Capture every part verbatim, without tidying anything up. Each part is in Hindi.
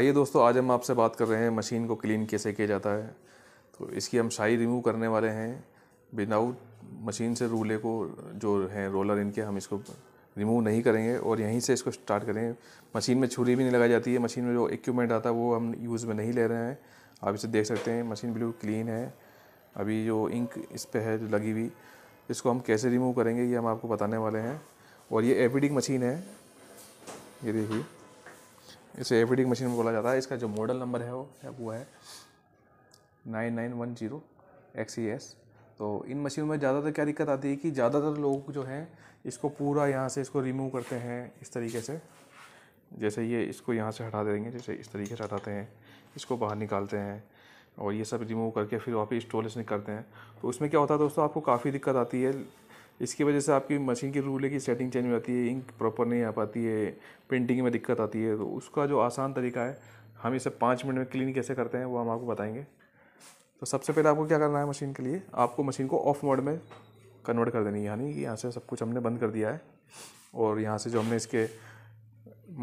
आइए दोस्तों, आज हम आपसे बात कर रहे हैं मशीन को क्लीन कैसे किया जाता है। तो इसकी हम शाई रिमूव करने वाले हैं विदाउट मशीन से। रूले को जो हैं रोलर इनके, हम इसको रिमूव नहीं करेंगे और यहीं से इसको स्टार्ट करेंगे। मशीन में छुरी भी नहीं लगाई जाती है, मशीन में जो इक्विपमेंट आता है वो हम यूज़ में नहीं ले रहे हैं। आप इसे देख सकते हैं, मशीन बिल्कुल क्लीन है। अभी जो इंक इस पर है जो लगी हुई, इसको हम कैसे रिमूव करेंगे ये हम आपको बताने वाले हैं। और ये एबिडिक मशीन है, ये देखिए, इसे एबिडिक मशीन में बोला जाता है। इसका जो मॉडल नंबर है वो वो है nine nine one zero X E S. तो इन मशीनों में ज़्यादातर क्या दिक्कत आती है कि ज़्यादातर लोग जो हैं इसको पूरा यहाँ से इसको रिमूव करते हैं इस तरीके से। जैसे ये इसको यहाँ से हटा देंगे, जैसे इस तरीके से हटाते हैं, इसको बाहर निकालते हैं और ये सब रिमूव करके फिर वापस इंस्टॉल इसमें करते हैं। तो उसमें क्या होता है दोस्तों, आपको काफ़ी दिक्कत आती है। इसकी वजह से आपकी मशीन की रूले की सेटिंग चेंज हो जाती है, इंक प्रॉपर नहीं आ पाती है, प्रिंटिंग में दिक्कत आती है। तो उसका जो आसान तरीका है, हम इसे पाँच मिनट में क्लीन कैसे करते हैं वो हम आपको बताएंगे। तो सबसे पहले आपको क्या करना है, मशीन के लिए आपको मशीन को ऑफ मोड में कन्वर्ट कर देनी है, यानी कि यहाँ से सब कुछ हमने बंद कर दिया है और यहाँ से जो हमने इसके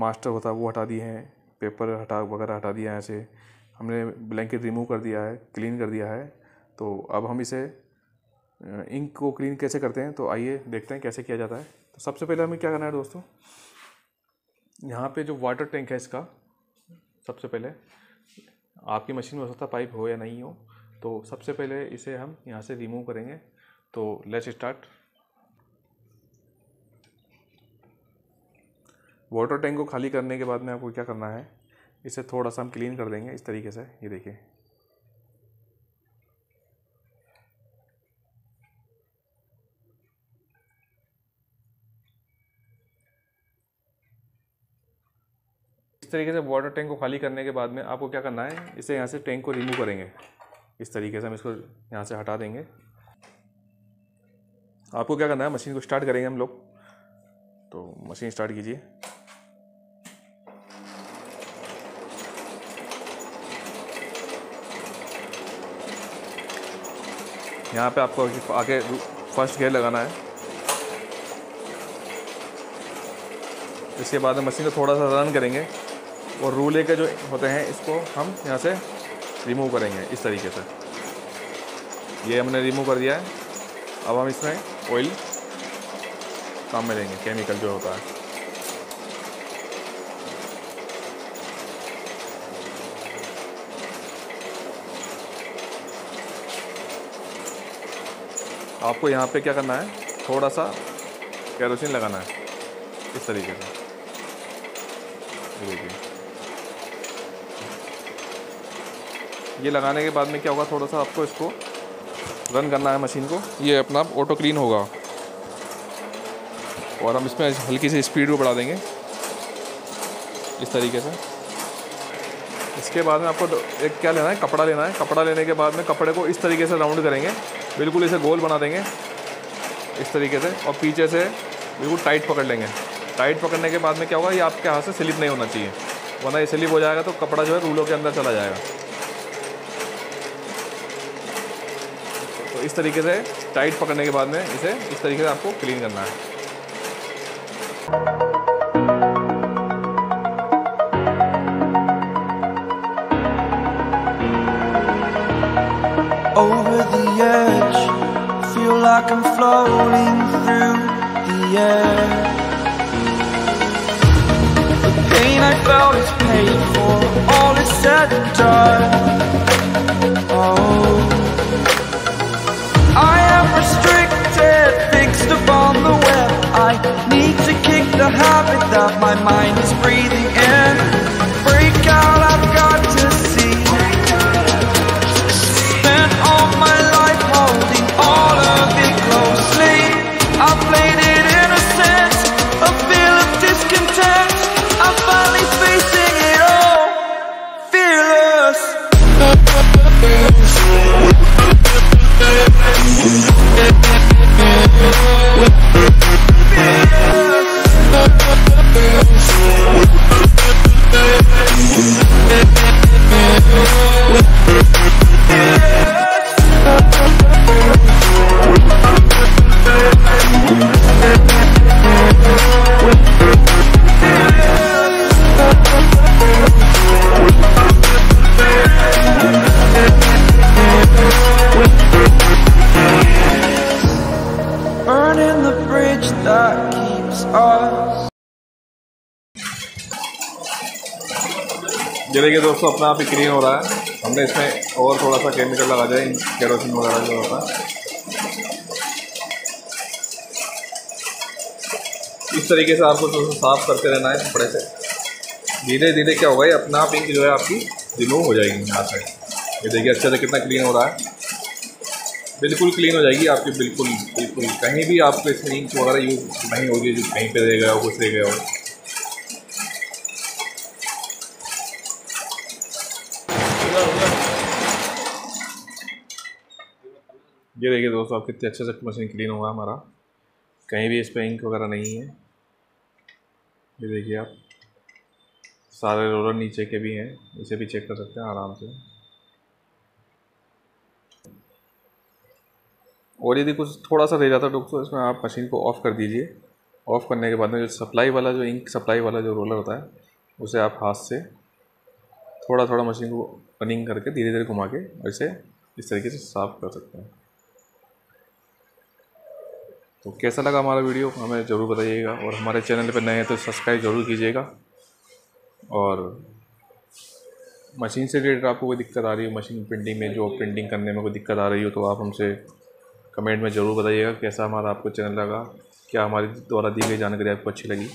मास्टर होता है वो हटा दिए हैं, पेपर हटा वगैरह हटा दिया है, यहाँ से हमने ब्लैंकेट रिमूव कर दिया है, क्लीन कर दिया है। तो अब हम इसे इंक को क्लीन कैसे करते हैं, तो आइए देखते हैं कैसे किया जाता है। तो सबसे पहले हमें क्या करना है दोस्तों, यहाँ पे जो वाटर टैंक है इसका, सबसे पहले आपकी मशीन में हो सकता पाइप हो या नहीं हो, तो सबसे पहले इसे हम यहाँ से रिमूव करेंगे। तो लेट्स स्टार्ट। वाटर टैंक को खाली करने के बाद में आपको क्या करना है, इसे थोड़ा सा हम क्लीन कर देंगे इस तरीके से। ये देखिए, इस तरीके से वाटर टैंक को खाली करने के बाद में आपको क्या करना है, इसे यहाँ से टैंक को रिमूव करेंगे इस तरीके से। हम इसको यहाँ से हटा देंगे। आपको क्या करना है, मशीन को स्टार्ट करेंगे हम लोग। तो मशीन स्टार्ट कीजिए। यहाँ पे आपको आगे फर्स्ट गियर लगाना है। इसके बाद हम मशीन को थोड़ा सा रन करेंगे और रूले के जो होते हैं इसको हम यहाँ से रिमूव करेंगे इस तरीके से। ये हमने रिमूव कर दिया है। अब हम इसमें ऑयल काम में लेंगे, केमिकल जो होता है। आपको यहाँ पे क्या करना है, थोड़ा सा केरोसिन लगाना है इस तरीके से। ये लगाने के बाद में क्या होगा, थोड़ा सा आपको इसको रन करना है मशीन को, ये अपना आप ऑटो क्लीन होगा। और हम इसमें हल्की सी स्पीड को बढ़ा देंगे इस तरीके से। इसके बाद में आपको एक क्या लेना है, कपड़ा लेना है। कपड़ा लेने के बाद में कपड़े को इस तरीके से राउंड करेंगे, बिल्कुल इसे गोल बना देंगे इस तरीके से, और पीछे से बिल्कुल टाइट पकड़ लेंगे। टाइट पकड़ने के बाद में क्या होगा, ये आपके हाथ से स्लिप नहीं होना चाहिए, वरना ये स्लिप हो जाएगा तो कपड़ा जो है रूलों के अंदर चला जाएगा। तो इस तरीके से टाइट पकड़ने के बाद में इसे इस तरीके से आपको क्लीन करना है। Over the edge, feel like I'm floating through the air. Pain I felt is paid for, all is said and done. Oh, I am restricted, fixed upon the web. I need to kick the habit that my mind is breathing in. Break out, I've got to see. Spent all my life holding all of it closely. I played it innocent, a feel of discontent. I'm finally facing it all, fearless. Fearless. ये देखिए दोस्तों अपना आप ही क्लीन हो रहा है। हमने इसमें और थोड़ा सा केमिकल लगा दिया, केरोसिन वगैरह जो होता है। इस तरीके से आपको तो साफ़ करते रहना है कपड़े से। धीरे धीरे क्या होगा, अपना आप इंक जो है आपकी रिमूव हो जाएगी यहाँ से। ये देखिए अच्छे से कितना क्लीन हो रहा है, बिल्कुल क्लीन हो जाएगी आपकी, बिल्कुल बिल्कुल। कहीं भी आपको इसमें इंक वगैरह यूज़ नहीं होगी जो कहीं पे रह गया हो, कुछ रह गया हो। ये देखिए दोस्तों आप कितने अच्छे से मशीन क्लीन हुआ हमारा, कहीं भी इस पर इंक वगैरह नहीं है। ये देखिए आप सारे रोलर नीचे के भी हैं, इसे भी चेक कर सकते हैं आराम से। और यदि कुछ थोड़ा सा रह जाता है दोस्तों, इसमें आप मशीन को ऑफ़ कर दीजिए। ऑफ़ करने के बाद में जो सप्लाई वाला जो इंक सप्लाई वाला जो रोलर होता है, उसे आप हाथ से थोड़ा थोड़ा मशीन को रनिंग करके धीरे धीरे घुमा के इसे इस तरीके से साफ़ कर सकते हैं। तो कैसा लगा हमारा वीडियो हमें ज़रूर बताइएगा, और हमारे चैनल पर नए हैं तो सब्सक्राइब ज़रूर कीजिएगा। और मशीन से रिलेटेड आपको कोई दिक्कत आ रही हो, मशीन प्रिंटिंग में जो प्रिंटिंग करने में कोई दिक्कत आ रही हो, तो आप हमसे कमेंट में ज़रूर बताइएगा कैसा हमारा आपको चैनल लगा, क्या हमारे द्वारा दी गई जानकारी आपको अच्छी लगी।